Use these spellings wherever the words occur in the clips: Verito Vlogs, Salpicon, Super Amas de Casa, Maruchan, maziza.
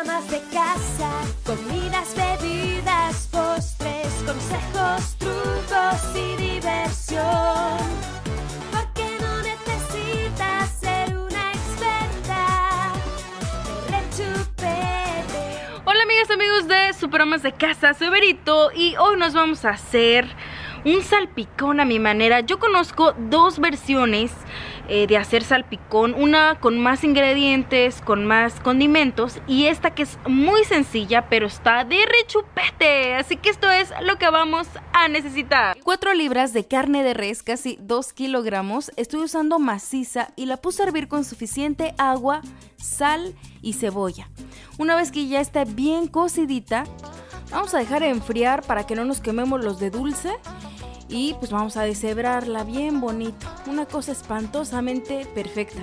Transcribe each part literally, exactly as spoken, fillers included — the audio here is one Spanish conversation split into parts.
amas de casa, comidas, bebidas, postres, consejos, trucos y diversión. Porque no necesitas ser una experta. Rechupete. Hola amigas y amigos de Super Amas de Casa, soy Verito y hoy nos vamos a hacer un salpicón a mi manera. Yo conozco dos versiones eh, de hacer salpicón, una con más ingredientes, con más condimentos, y esta que es muy sencilla pero está de rechupete. Así que esto es lo que vamos a necesitar: cuatro libras de carne de res, casi dos kilogramos. Estoy usando maciza y la puse a hervir con suficiente agua, sal y cebolla. Una vez que ya está bien cocidita, vamos a dejar enfriar para que no nos quememos los de dulce. Y pues vamos a deshebrarla bien bonito. Una cosa espantosamente perfecta.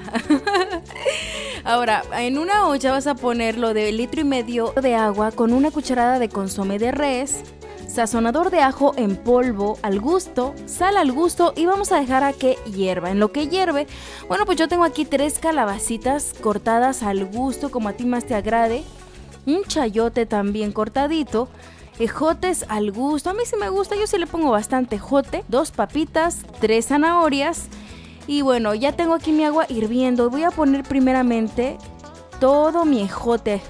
Ahora, en una olla vas a poner lo de litro y medio de agua con una cucharada de consomé de res, sazonador de ajo en polvo al gusto, sal al gusto, y vamos a dejar a que hierva. En lo que hierve, bueno, pues yo tengo aquí tres calabacitas cortadas al gusto, como a ti más te agrade. Un chayote también cortadito. Ejotes al gusto, a mí sí me gusta, yo sí le pongo bastante ejote. Dos papitas, tres zanahorias. Y bueno, ya tengo aquí mi agua hirviendo. Voy a poner primeramente todo mi ejote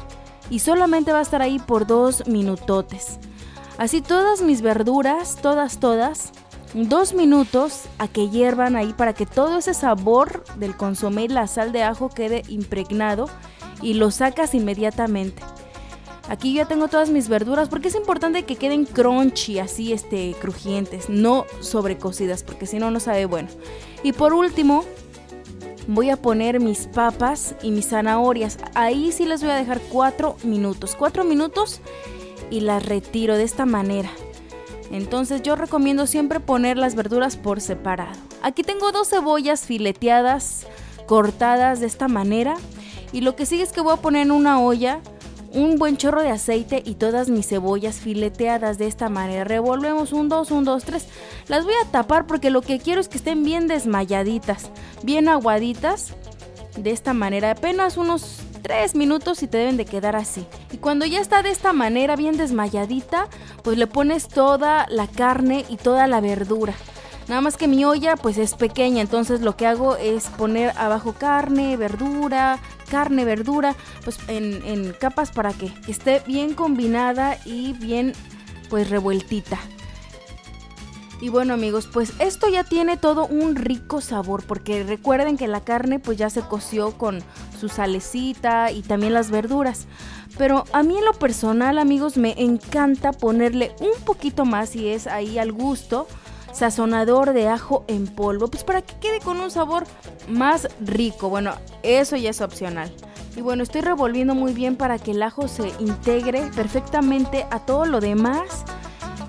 y solamente va a estar ahí por dos minutotes. Así todas mis verduras, todas, todas. Dos minutos a que hiervan ahí para que todo ese sabor del consomé y la sal de ajo quede impregnado, y lo sacas inmediatamente. Aquí ya tengo todas mis verduras, porque es importante que queden crunchy, así este, crujientes, no sobrecocidas, porque si no, no sabe bueno. Y por último, voy a poner mis papas y mis zanahorias. Ahí sí les voy a dejar cuatro minutos. cuatro minutos y las retiro de esta manera. Entonces yo recomiendo siempre poner las verduras por separado. Aquí tengo dos cebollas fileteadas, cortadas de esta manera. Y lo que sigue es que voy a poner en una olla un buen chorro de aceite y todas mis cebollas fileteadas de esta manera. Revolvemos un, dos, un, dos, tres. Las voy a tapar porque lo que quiero es que estén bien desmayaditas, bien aguaditas. De esta manera, apenas unos tres minutos y te deben de quedar así. Y cuando ya está de esta manera, bien desmayadita, pues le pones toda la carne y toda la verdura. Nada más que mi olla pues es pequeña, entonces lo que hago es poner abajo carne, verdura, carne, verdura, pues en, en capas para que esté bien combinada y bien pues revueltita. Y bueno amigos, pues esto ya tiene todo un rico sabor, porque recuerden que la carne pues ya se coció con su salecita y también las verduras. Pero a mí en lo personal amigos me encanta ponerle un poquito más, y es ahí al gusto, sazonador de ajo en polvo, pues para que quede con un sabor más rico. Bueno, eso ya es opcional. Y bueno, estoy revolviendo muy bien para que el ajo se integre perfectamente a todo lo demás.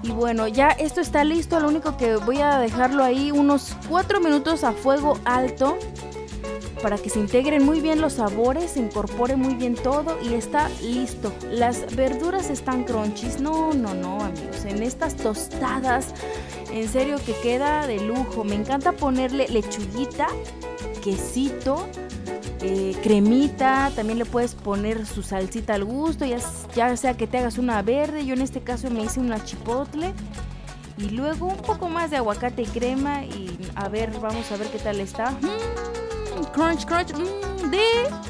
Y bueno, ya esto está listo. Lo único que voy a dejarlo ahí unos cuatro minutos a fuego alto, para que se integren muy bien los sabores, se incorpore muy bien todo, y está listo. Las verduras están crunchies. No, no, no amigos, en estas tostadas, en serio que queda de lujo. Me encanta ponerle lechuguita, quesito, eh, cremita. También le puedes poner su salsita al gusto, ya, ya sea que te hagas una verde. Yo en este caso me hice una chipotle. Y luego un poco más de aguacate y crema, y a ver, vamos a ver qué tal está. ¡Mmm! Crunch, crunch, mmm, de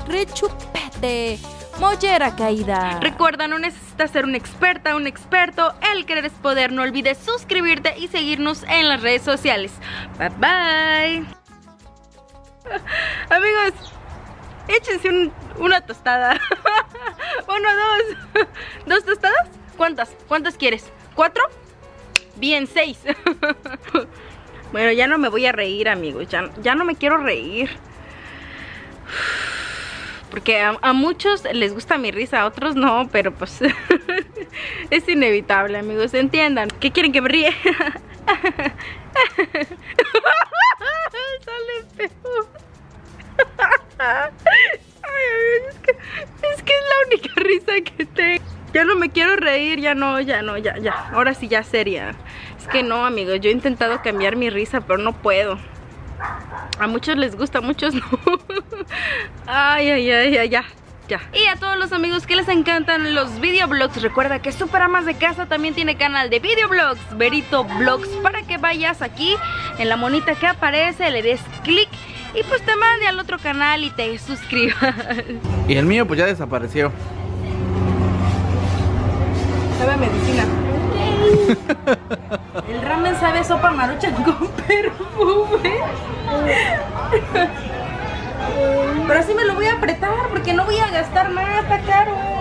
rechupete, mollera caída. Recuerda, no necesitas ser una experta, un experto. El querer es poder. No olvides suscribirte y seguirnos en las redes sociales. Bye, bye. Amigos, échense un, una tostada. Bueno, dos. ¿Dos tostadas? ¿Cuántas? ¿Cuántas quieres? ¿Cuatro? Bien, seis. Bueno, ya no me voy a reír, amigos. Ya, ya no me quiero reír. Porque a, a muchos les gusta mi risa, a otros no, pero pues es inevitable, amigos, entiendan. ¿Qué quieren que me ríe? Sale peor. Ay, es que, es que es la única risa que tengo. Ya no me quiero reír, ya no, ya no, ya, ya. Ahora sí ya seria. Es que no, amigos, yo he intentado cambiar mi risa, pero no puedo. A muchos les gusta, a muchos no. Ay, ay, ay, ay, ya. ya. Y a todos los amigos que les encantan los videoblogs, recuerda que Super Amas de Casa también tiene canal de videoblogs, Verito Vlogs, para que vayas aquí en la monita que aparece, le des clic y pues te mande al otro canal y te suscribas. Y el mío pues ya desapareció. Sabe a medicina. El ramen sabe a sopa Maruchan con perfume. Pero así me lo voy a apretar porque no voy a gastar nada, está caro.